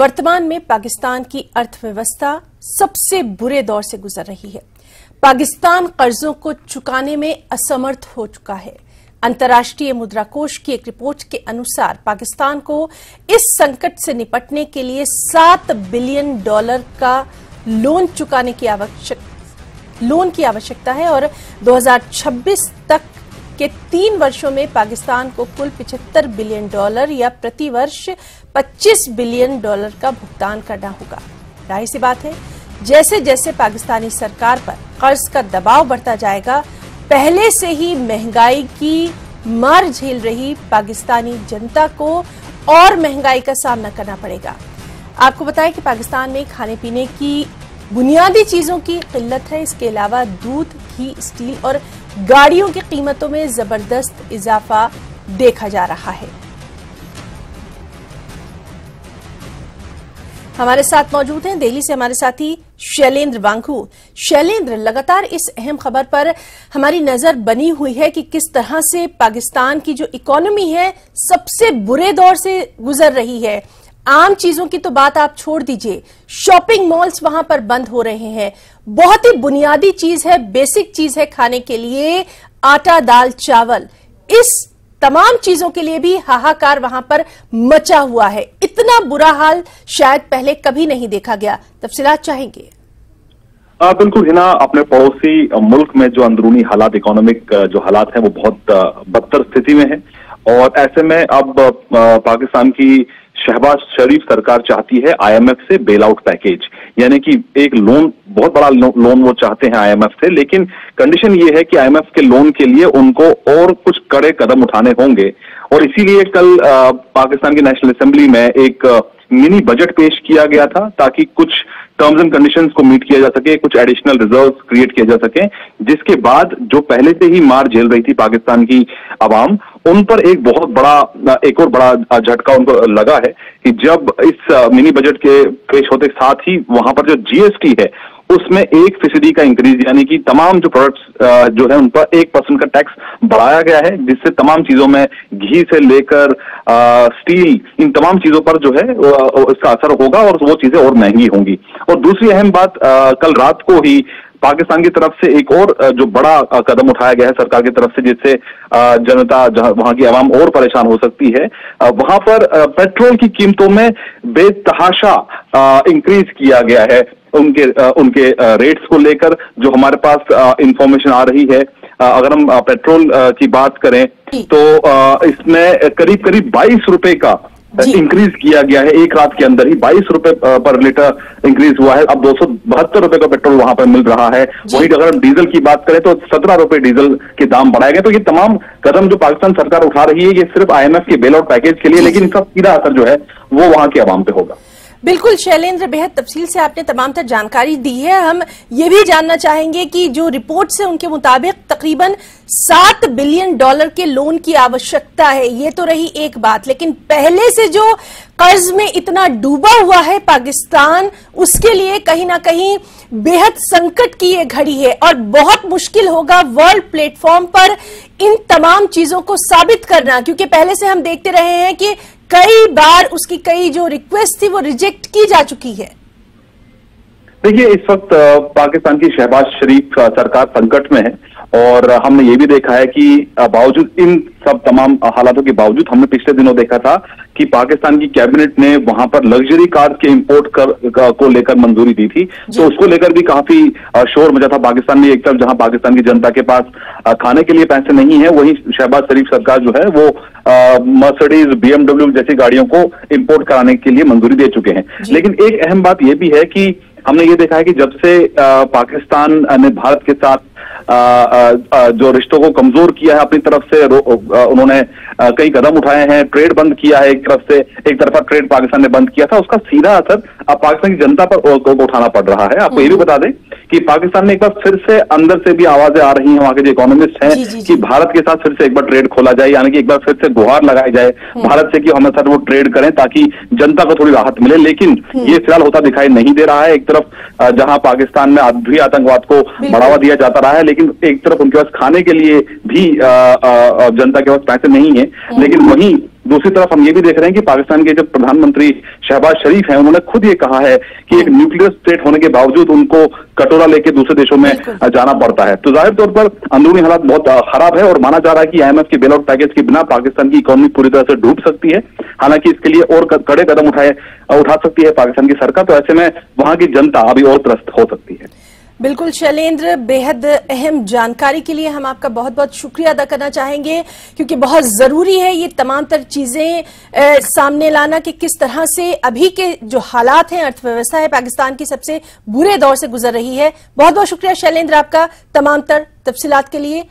वर्तमान में पाकिस्तान की अर्थव्यवस्था सबसे बुरे दौर से गुजर रही है। पाकिस्तान कर्जों को चुकाने में असमर्थ हो चुका है। अंतर्राष्ट्रीय मुद्रा कोष की एक रिपोर्ट के अनुसार पाकिस्तान को इस संकट से निपटने के लिए $7 बिलियन का लोन की आवश्यकता है और 2026 तक के 3 वर्षों में पाकिस्तान को कुल $75 बिलियन या प्रतिवर्ष $25 बिलियन का भुगतान करना होगा। जाहिर सी बात है, जैसे जैसे पाकिस्तानी सरकार पर कर्ज का दबाव बढ़ता जाएगा, पहले से ही महंगाई की मार झेल रही पाकिस्तानी जनता को और महंगाई का सामना करना पड़ेगा। आपको बताएं कि पाकिस्तान में खाने पीने की बुनियादी चीजों की किल्लत है। इसके अलावा दूध, घी, स्टील और गाड़ियों की कीमतों में जबरदस्त इजाफा देखा जा रहा है। हमारे साथ मौजूद हैं दिल्ली से हमारे साथी शैलेंद्र बांकू। शैलेंद्र, लगातार इस अहम खबर पर हमारी नजर बनी हुई है कि किस तरह से पाकिस्तान की जो इकोनॉमी है सबसे बुरे दौर से गुजर रही है। आम चीजों की तो बात आप छोड़ दीजिए, शॉपिंग मॉल्स वहां पर बंद हो रहे हैं। बहुत ही बुनियादी चीज है, बेसिक चीज है खाने के लिए, आटा, दाल, चावल, इस तमाम चीजों के लिए भी हाहाकार वहां पर मचा हुआ है। इतना बुरा हाल शायद पहले कभी नहीं देखा गया। तफसीलात चाहेंगे। बिल्कुल हिना, अपने पड़ोसी मुल्क में जो अंदरूनी हालात, इकोनॉमिक जो हालात हैं वो बहुत बदतर स्थिति में है और ऐसे में अब पाकिस्तान की शहबाज शरीफ सरकार चाहती है आईएमएफ से बेल आउट पैकेज, यानी कि एक लोन, बहुत बड़ा लोन वो चाहते हैं आईएमएफ से। लेकिन कंडीशन ये है कि आईएमएफ के लोन के लिए उनको और कुछ कड़े कदम उठाने होंगे और इसीलिए कल पाकिस्तान की नेशनल असेंबली में एक मिनी बजट पेश किया गया था ताकि कुछ टर्म्स एंड कंडीशंस को मीट किया जा सके, कुछ एडिशनल रिजर्व्स क्रिएट किए जा सके, जिसके बाद जो पहले से ही मार झेल रही थी पाकिस्तान की आवाम, उन पर एक बहुत बड़ा, एक और बड़ा झटका उनको लगा है कि जब इस मिनी बजट के पेश होते साथ ही वहां पर जो जीएसटी है उसमें 1% का इंक्रीज, यानी कि तमाम जो प्रोडक्ट्स जो है उन पर 1% का टैक्स बढ़ाया गया है, जिससे तमाम चीजों में घी से लेकर स्टील, इन तमाम चीजों पर जो है इसका असर होगा और वो चीजें और महंगी होंगी। और दूसरी अहम बात, कल रात को ही पाकिस्तान की तरफ से एक और जो बड़ा कदम उठाया गया है सरकार की तरफ से, जिससे जनता, वहां की आवाम और परेशान हो सकती है। वहां पर पेट्रोल की कीमतों में बेतहाशा इंक्रीज किया गया है। उनके रेट्स को लेकर जो हमारे पास इंफॉर्मेशन आ रही है, अगर हम पेट्रोल की बात करें तो इसमें करीब 22 रुपए का इंक्रीज किया गया है। एक रात के अंदर ही 22 रुपए पर लीटर इंक्रीज हुआ है। अब 272 रुपए का पेट्रोल वहां पर मिल रहा है। वहीं अगर हम डीजल की बात करें तो 17 रुपए डीजल के दाम बढ़ाए गए। तो ये तमाम कदम जो पाकिस्तान सरकार उठा रही है ये सिर्फ आईएमएफ के बेल आउट पैकेज के लिए, लेकिन इसका सीधा असर जो है वो वहां के आवाम पे होगा। बिल्कुल शैलेंद्र, बेहद तफसील से आपने तमाम तर जानकारी दी है। हम ये भी जानना चाहेंगे कि जो रिपोर्ट से उनके मुताबिक तकरीबन $7 बिलियन के लोन की आवश्यकता है। ये तो रही एक बात, लेकिन पहले से जो कर्ज में इतना डूबा हुआ है पाकिस्तान, उसके लिए कहीं ना कहीं बेहद संकट की ये घड़ी है और बहुत मुश्किल होगा वर्ल्ड प्लेटफॉर्म पर इन तमाम चीजों को साबित करना, क्योंकि पहले से हम देखते रहे हैं कि कई बार उसकी कई जो रिक्वेस्ट थी वो रिजेक्ट की जा चुकी है। देखिए, इस वक्त पाकिस्तान की शहबाज शरीफ सरकार संकट में है और हमने ये भी देखा है कि बावजूद इन सब तमाम हालातों के बावजूद हमने पिछले दिनों देखा था कि पाकिस्तान की कैबिनेट ने वहां पर लग्जरी कार्स के इंपोर्ट को लेकर मंजूरी दी थी, तो उसको लेकर भी काफी शोर मचा था पाकिस्तान में। एक तरफ जहां पाकिस्तान की जनता के पास खाने के लिए पैसे नहीं है, वहीं शहबाज शरीफ सरकार जो है वो मर्सडीज, बीएमडब्ल्यू जैसी गाड़ियों को इंपोर्ट कराने के लिए मंजूरी दे चुके हैं। लेकिन एक अहम बात यह भी है कि हमने ये देखा है कि जब से पाकिस्तान ने भारत के साथ जो रिश्तों को कमजोर किया है अपनी तरफ से, उन्होंने कई कदम उठाए हैं, ट्रेड बंद किया है, एक तरफा ट्रेड पाकिस्तान ने बंद किया था, उसका सीधा असर अब पाकिस्तान की जनता पर उठाना पड़ रहा है। आपको ये भी बता दें कि पाकिस्तान में एक बार फिर से अंदर से भी आवाजें आ रही हैं, वहां के जो इकोनॉमिस्ट हैं, कि भारत के साथ फिर से एक बार ट्रेड खोला जाए, यानी कि एक बार फिर से गुहार लगाई जाए भारत से कि हमारे साथ वो ट्रेड करें ताकि जनता को थोड़ी राहत मिले। लेकिन ये फिलहाल होता दिखाई नहीं दे रहा है। एक तरफ जहां पाकिस्तान में अब भी आतंकवाद को बढ़ावा दिया जाता रहा है, लेकिन एक तरफ उनके पास खाने के लिए भी जनता के पास पैसे नहीं है, लेकिन वहीं दूसरी तरफ हम ये भी देख रहे हैं कि पाकिस्तान के जो प्रधानमंत्री शहबाज शरीफ हैं, उन्होंने खुद ये कहा है कि एक न्यूक्लियर स्टेट होने के बावजूद उनको कटोरा लेके दूसरे देशों में जाना पड़ता है। तो जाहिर तौर पर अंदरूनी हालात बहुत खराब है और माना जा रहा है कि आईएमएफ के बेलआउट पैकेज के बिना पाकिस्तान की इकोनॉमी पूरी तरह से डूब सकती है। हालांकि इसके लिए और कड़े कदम उठा सकती है पाकिस्तान की सरकार, तो ऐसे में वहां की जनता अभी और त्रस्त हो सकती है। बिल्कुल शैलेंद्र, बेहद अहम जानकारी के लिए हम आपका बहुत बहुत शुक्रिया अदा करना चाहेंगे, क्योंकि बहुत ज़रूरी है ये तमाम तर चीज़ें सामने लाना कि किस तरह से अभी के जो हालात हैं, अर्थव्यवस्था है पाकिस्तान की सबसे बुरे दौर से गुजर रही है। बहुत बहुत शुक्रिया शैलेंद्र आपका तमाम तर तफसीलात के लिए।